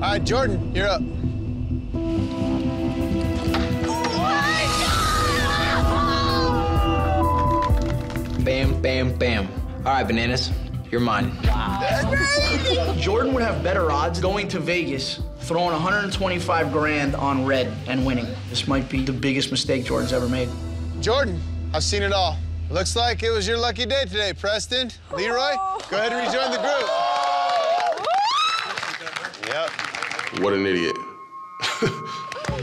All right, Jordan, you're up. Bam, bam, bam. All right, Bananas, you're mine. Wow. That's crazy. Jordan would have better odds going to Vegas, throwing 125 grand on red and winning. This might be the biggest mistake Jordan's ever made. Jordan, I've seen it all. Looks like it was your lucky day today, Preston. Leroy, go ahead and rejoin the group. Yep. What an idiot.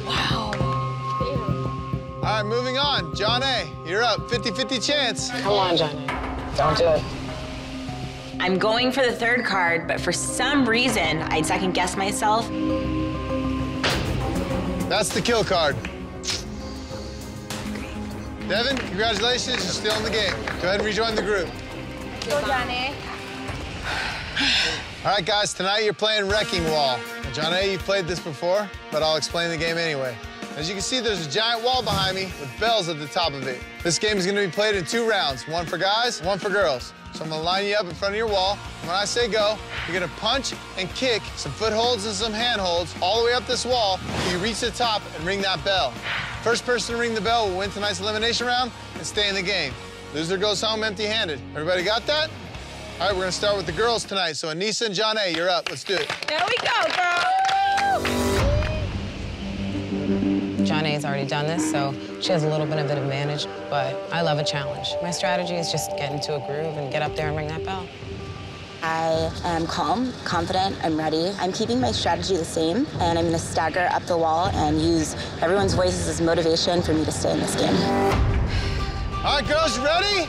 Wow. All right, moving on. John A, you're up. 50-50 chance. Come on, John A. Don't do it. I'm going for the third card, but for some reason, I second-guess myself. That's the kill card. Devin, congratulations. You're still in the game. Go ahead and rejoin the group. Go, John A. All right, guys, tonight you're playing Wrecking Wall. Now, John A, you've played this before, but I'll explain the game anyway. As you can see, there's a giant wall behind me with bells at the top of it. This game is going to be played in 2 rounds, one for guys, one for girls. So I'm going to line you up in front of your wall. And when I say go, you're going to punch and kick some footholds and some handholds all the way up this wall until you reach the top and ring that bell. First person to ring the bell will win tonight's elimination round and stay in the game. Loser goes home empty-handed. Everybody got that? All right, we're going to start with the girls tonight. So Anissa and John A, you're up. Let's do it. There we go, girls. John A's already done this, so she has a little bit of an advantage, but I love a challenge. My strategy is just get into a groove and get up there and ring that bell. I am calm, confident, I'm ready. I'm keeping my strategy the same, and I'm gonna stagger up the wall and use everyone's voices as motivation for me to stay in this game. All right, girls, you ready?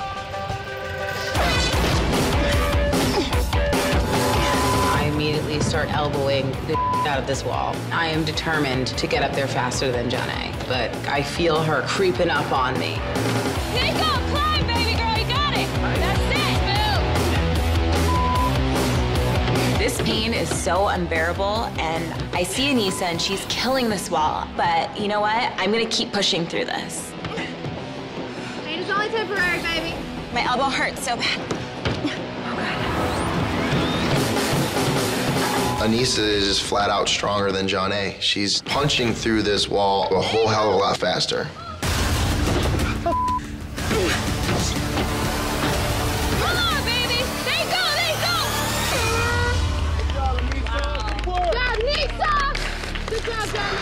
Immediately start elbowing the out of this wall. I am determined to get up there faster than John A, but I feel her creeping up on me. Here you go, climb, baby girl, you got it. That's it, boom. This pain is so unbearable, and I see Anissa, and she's killing this wall, but you know what? I'm gonna keep pushing through this. Pain is only temporary, baby. My elbow hurts so bad. Anissa is just flat out stronger than John A. She's punching through this wall a whole hell of a lot faster. Come on, baby! There you go, there you go! Good job, Anissa! Good job, John A.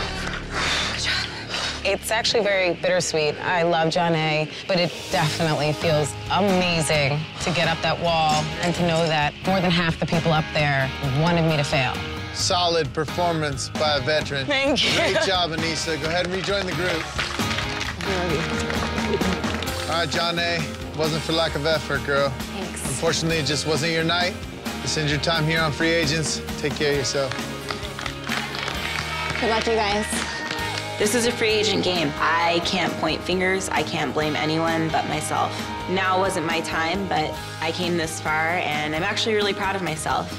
It's actually very bittersweet. I love John A, but it definitely feels amazing to get up that wall and to know that more than half the people up there wanted me to fail. Solid performance by a veteran. Thank you. Great job, Anissa. Go ahead and rejoin the group. All right, John A, it wasn't for lack of effort, girl. Thanks. Unfortunately, it just wasn't your night. This ends your time here on Free Agents. Take care of yourself. Good luck, you guys. This is a free agent game. I can't point fingers. I can't blame anyone but myself. Now wasn't my time, but I came this far, and I'm actually really proud of myself.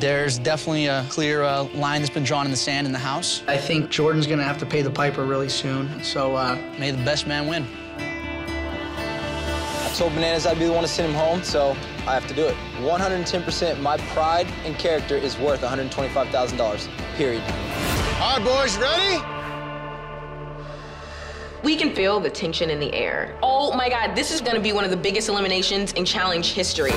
There's definitely a clear line that's been drawn in the sand in the house. I think Jordan's gonna have to pay the piper really soon, so may the best man win. I told Bananas I'd be the one to send him home, so I have to do it. 110%, my pride and character is worth $125,000, period. All right, boys, ready? We can feel the tension in the air. Oh my God, this is gonna be one of the biggest eliminations in Challenge history.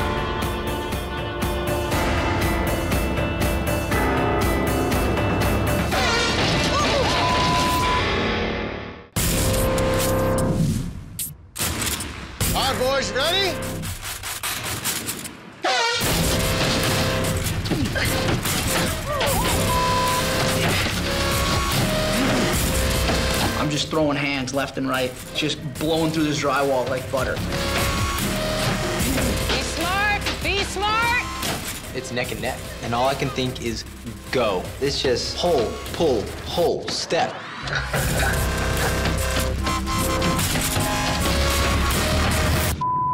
All right, boys, ready? I'm just throwing hands left and right, just blowing through this drywall like butter. Be smart, be smart. It's neck and neck, and all I can think is go. It's just pull, pull, pull, step.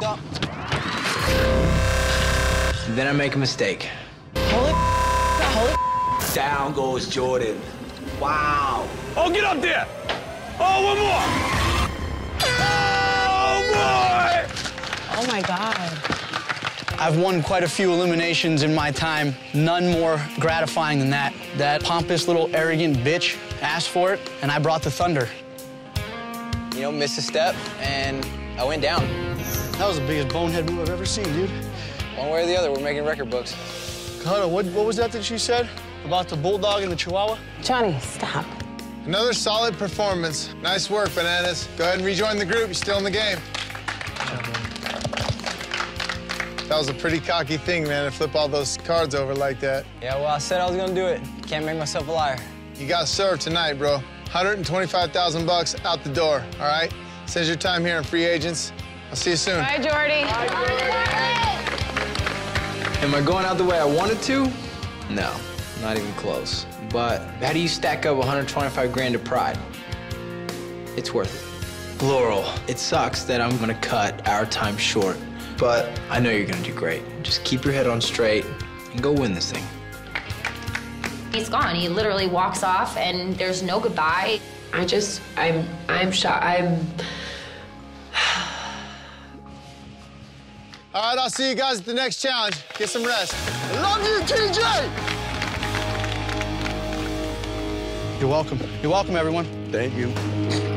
Up. Then I make a mistake. Holy down goes Jordan. Wow. Oh, get up there. Oh, one more! Oh, boy! Oh, my God. I've won quite a few eliminations in my time. None more gratifying than that. That pompous little arrogant bitch asked for it, and I brought the thunder. You know, missed a step, and I went down. That was the biggest bonehead move I've ever seen, dude. One way or the other, we're making record books. Carla, what was that you said about the bulldog and the chihuahua? Johnny, stop. Another solid performance. Nice work, Bananas. Go ahead and rejoin the group. You're still in the game. That was a pretty cocky thing, man, to flip all those cards over like that. Yeah, well, I said I was gonna do it. Can't make myself a liar. You got served tonight, bro. 125,000 bucks out the door, all right? Says your time here in Free Agents. I'll see you soon. Bye, Jordy. Bye, Jordy. Am I going out the way I wanted to? No, not even close. But how do you stack up 125 grand of pride? It's worth it. Laurel, it sucks that I'm gonna cut our time short. But I know you're gonna do great. Just keep your head on straight and go win this thing. He's gone. He literally walks off, and there's no goodbye. I'm shocked. All right, I'll see you guys at the next challenge. Get some rest. I love you, TJ. You're welcome. You're welcome, everyone. Thank you.